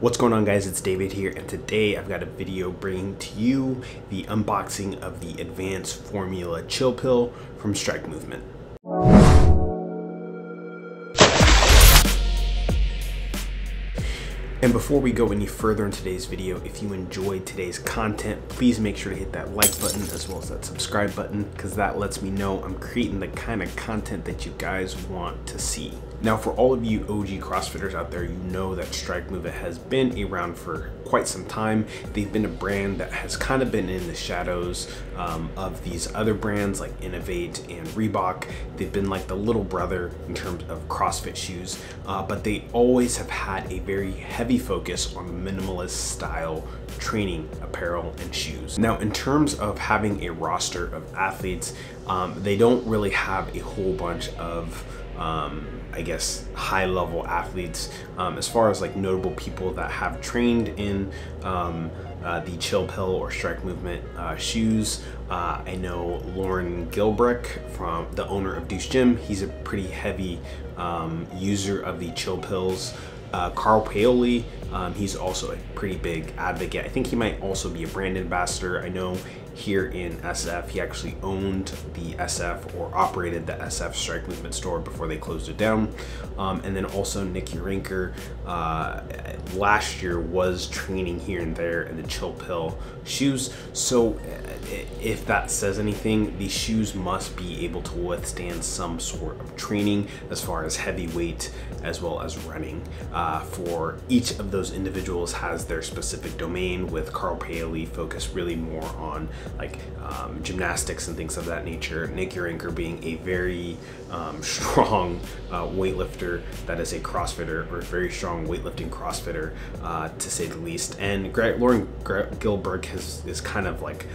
What's going on, guys? It's David here, and today I've got a video bringing to you the unboxing of the Advanced Formula Chill Pill from Strike Movement. And before we go any further in today's video, if you enjoyed today's content, please make sure to hit that like button as well as that subscribe button, because that lets me know I'm creating the kind of content that you guys want to see. Now, for all of you OG CrossFitters out there, you know that Strike Movement has been around for quite some time. They've been a brand that has kind of been in the shadows of these other brands like Innovate and Reebok. They've been like the little brother in terms of CrossFit shoes, but they always have had a very heavy focus on minimalist style training apparel and shoes. Now, in terms of having a roster of athletes, they don't really have a whole bunch of I guess high-level athletes as far as like notable people that have trained in the Chill Pill or Strike Movement shoes. I know Lauren Gilbrick, from the owner of Deuce Gym. He's a pretty heavy user of the Chill Pills. Carl Paoli, he's also a pretty big advocate. I think he might also be a brand ambassador. I know here in SF, he actually owned the SF, or operated the SF Strike Movement store before they closed it down. And then also Nikki Rinker last year was training here and there in the Chill Pill shoes. So if that says anything, these shoes must be able to withstand some sort of training as far as heavy weight as well as running. For each of those individuals has their specific domain, with Carl Paoli focused really more on like gymnastics and things of that nature. Nikki Rinker being a very strong weightlifter that is a CrossFitter, or a very strong weightlifting CrossFitter, to say the least. And Lauren Gilberg is kind of like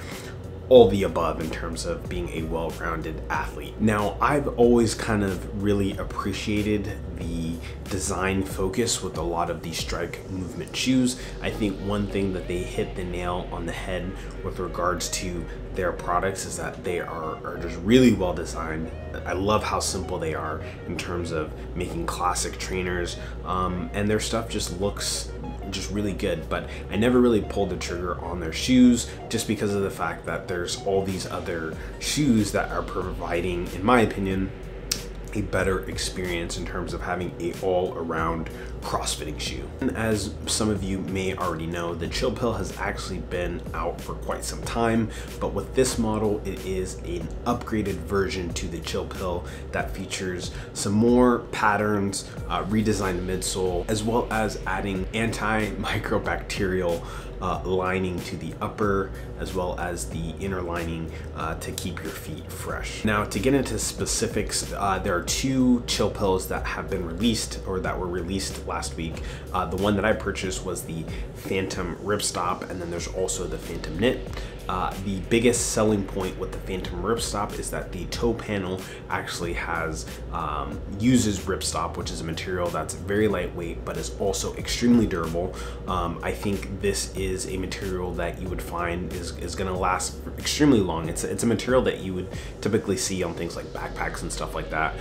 all the above in terms of being a well-rounded athlete. Now, I've always kind of really appreciated the design focus with a lot of the Strike Movement shoes. I think one thing that they hit the nail on the head with regards to their products is that they are just really well designed. I love how simple they are in terms of making classic trainers, and their stuff just looks just really good. But I never really pulled the trigger on their shoes, just because of the fact that there's all these other shoes that are providing, in my opinion, a better experience in terms of having a all-around CrossFitting shoe. And as some of you may already know, the Chill Pill has actually been out for quite some time, but with this model, it is an upgraded version to the Chill Pill that features some more patterns, redesigned midsole, as well as adding antimicrobacterial lining to the upper as well as the inner lining to keep your feet fresh. Now, to get into specifics, there are two Chill Pills that have been released, or that were released last week. The one that I purchased was the Phantom Ripstop, and then there's also the Phantom Knit. The biggest selling point with the Phantom Ripstop is that the toe panel actually has uses ripstop, which is a material that's very lightweight but is also extremely durable. I think this is a material that you would find is going to last extremely long. It's a material that you would typically see on things like backpacks and stuff like that.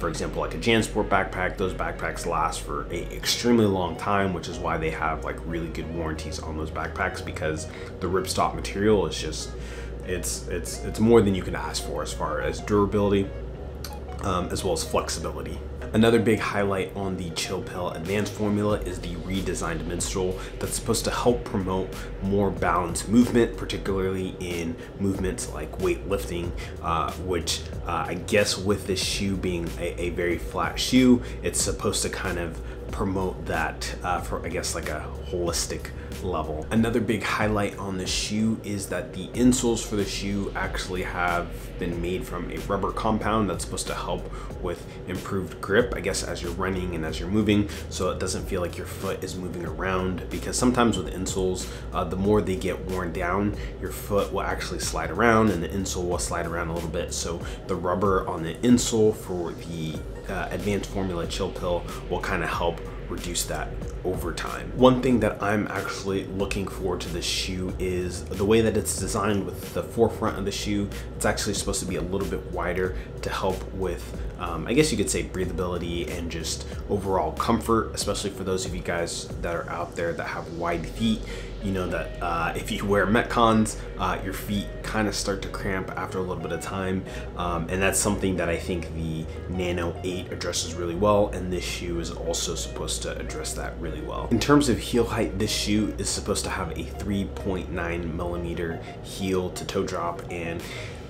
For example, like a Jansport backpack, those backpacks last for an extremely long time, which is why they have like really good warranties on those backpacks, because the ripstop material is just, it's more than you can ask for as far as durability, as well as flexibility. Another big highlight on the Chill Pill Advanced Formula is the redesigned midsole that's supposed to help promote more balanced movement, particularly in movements like weightlifting, which I guess with this shoe being a very flat shoe, it's supposed to kind of promote that for, I guess, like a holistic level. Another big highlight on the shoe is that the insoles for the shoe actually have been made from a rubber compound that's supposed to help with improved grip, I guess, as you're running and as you're moving, so it doesn't feel like your foot is moving around, because sometimes with insoles, the more they get worn down, your foot will actually slide around and the insole will slide around a little bit. So the rubber on the insole for the Advanced Formula Chill Pill will kind of help reduce that over time. One thing that I'm actually looking forward to this shoe is the way that it's designed with the forefront of the shoe. It's actually supposed to be a little bit wider to help with, I guess you could say, breathability and just overall comfort, especially for those of you guys that are out there that have wide feet. You know that if you wear Metcons, your feet kind of start to cramp after a little bit of time. And that's something that I think the Nano 8 addresses really well, and this shoe is also supposed to address that really well. In terms of heel height, this shoe is supposed to have a 3.9mm heel to toe drop, and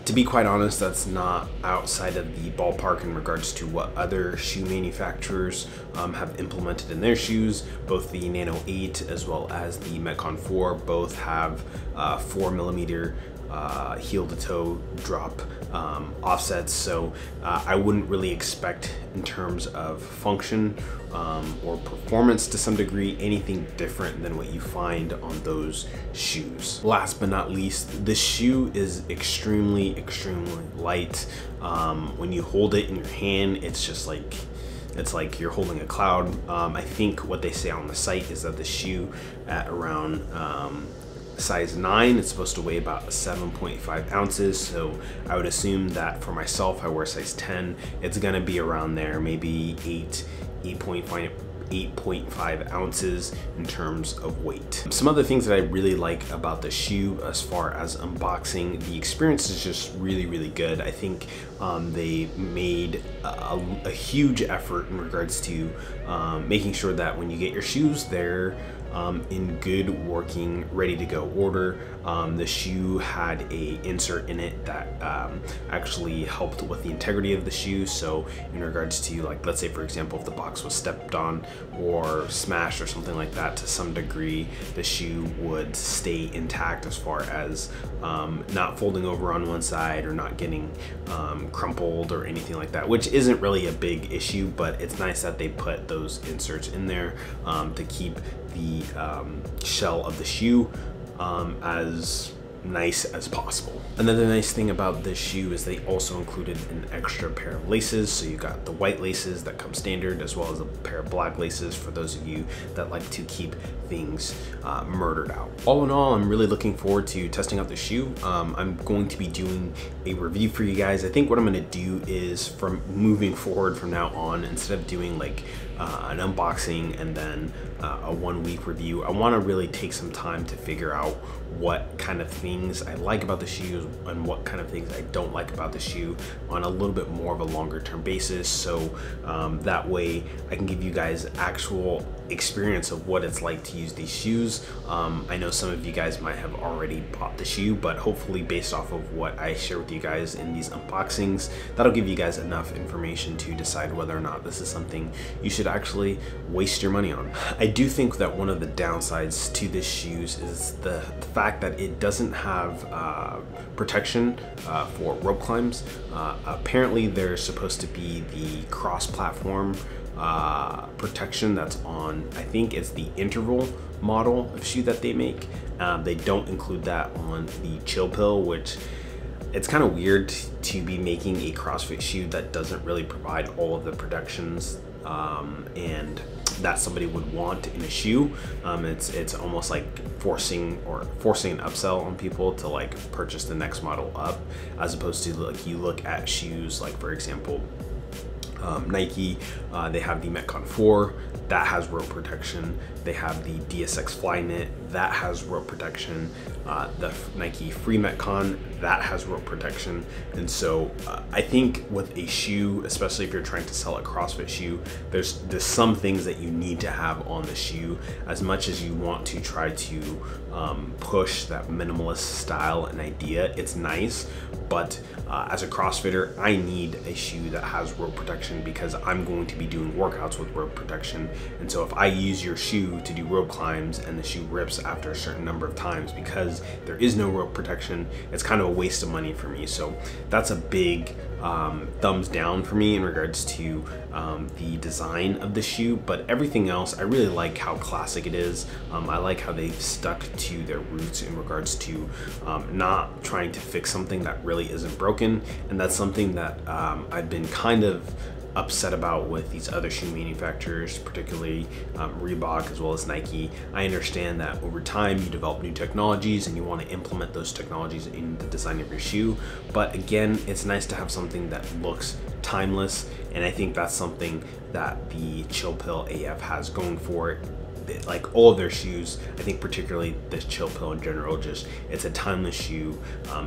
to be quite honest, that's not outside of the ballpark in regards to what other shoe manufacturers have implemented in their shoes. Both the Nano 8 as well as the Metcon 4 both have 4mm heel to toe drop offsets, so I wouldn't really expect in terms of function or performance to some degree anything different than what you find on those shoes. Last but not least, this shoe is extremely light. When you hold it in your hand, it's just like you're holding a cloud. I think what they say on the site is that the shoe at around size 9, it's supposed to weigh about 7.5 ounces. So I would assume that for myself, I wear size 10. It's gonna be around there, maybe 8.5 ounces in terms of weight. Some other things that I really like about the shoe as far as unboxing, the experience is just really good. I think they made a huge effort in regards to making sure that when you get your shoes, they're in good working, ready to go order. The shoe had a insert in it that actually helped with the integrity of the shoe. So in regards to, like, let's say for example, if the box was stepped on or smashed or something like that, to some degree the shoe would stay intact as far as not folding over on one side or not getting crumpled or anything like that, which isn't really a big issue, but it's nice that they put those inserts in there to keep the shell of the shoe as nice as possible. Another nice thing about this shoe is they also included an extra pair of laces. So you got the white laces that come standard, as well as a pair of black laces for those of you that like to keep things murdered out. All in all, I'm really looking forward to testing out the shoe. I'm going to be doing a review for you guys. I think what I'm gonna do is, from moving forward from now on, instead of doing like an unboxing and then a one-week review, I want to really take some time to figure out what kind of things I like about the shoes and what kind of things I don't like about the shoe on a little bit more of a longer-term basis, so that way I can give you guys actual experience of what it's like to use these shoes. I know some of you guys might have already bought the shoe, but hopefully based off of what I share with you guys in these unboxings, that'll give you guys enough information to decide whether or not this is something you should actually waste your money on. I do think that one of the downsides to this shoes is the fact that it doesn't have protection for rope climbs. Apparently there's supposed to be the cross-platform protection that's on, I think it's the Interval model of shoe that they make. They don't include that on the Chill Pill, which it's kind of weird to be making a CrossFit shoe that doesn't really provide all of the protections and that somebody would want in a shoe. It's almost like forcing an upsell on people to like purchase the next model up, as opposed to like you look at shoes like, for example, Nike, they have the Metcon 4 that has rope protection. They have the DSX Flyknit that has rope protection. The Nike Free Metcon that has rope protection. And so I think with a shoe, especially if you're trying to sell a CrossFit shoe, there's some things that you need to have on the shoe. As much as you want to try to push that minimalist style and idea, it's nice, but as a CrossFitter, I need a shoe that has rope protection because I'm going to be doing workouts with rope protection. And so if I use your shoe to do rope climbs and the shoe rips after a certain number of times because there is no rope protection, it's kind of a waste of money for me. So that's a big thumbs down for me in regards to the design of the shoe, but everything else, I really like how classic it is. I like how they've stuck to their roots in regards to not trying to fix something that really isn't broken, and that's something that I've been kind of upset about with these other shoe manufacturers, particularly Reebok as well as Nike. I understand that over time you develop new technologies and you want to implement those technologies in the design of your shoe, but again, it's nice to have something that looks timeless, and I think that's something that the Chill Pill AF has going for it. Like all of their shoes, I think particularly this Chill Pill in general, just it's a timeless shoe.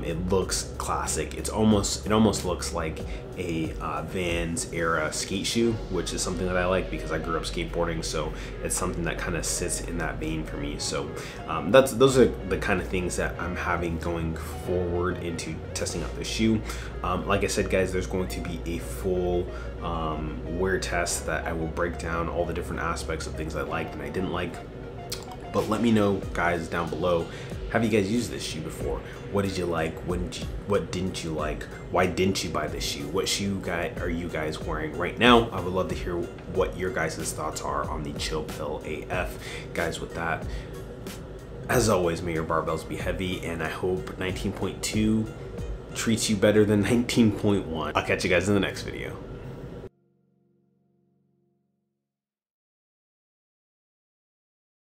It looks classic. It almost looks like a Vans era skate shoe, which is something that I like because I grew up skateboarding, so it's something that kind of sits in that vein for me. So those are the kind of things that I'm having going forward into testing out the shoe. Like I said, guys, there's going to be a full wear test that I will break down all the different aspects of things I liked and I didn't like. But let me know, guys, down below, have you guys used this shoe before? What did you like? What didn't you like? Why didn't you buy this shoe? What shoe are you guys wearing right now? I would love to hear what your guys' thoughts are on the Chill Pill AF. Guys, with that, as always, may your barbells be heavy, and I hope 19.2 treats you better than 19.1. I'll catch you guys in the next video.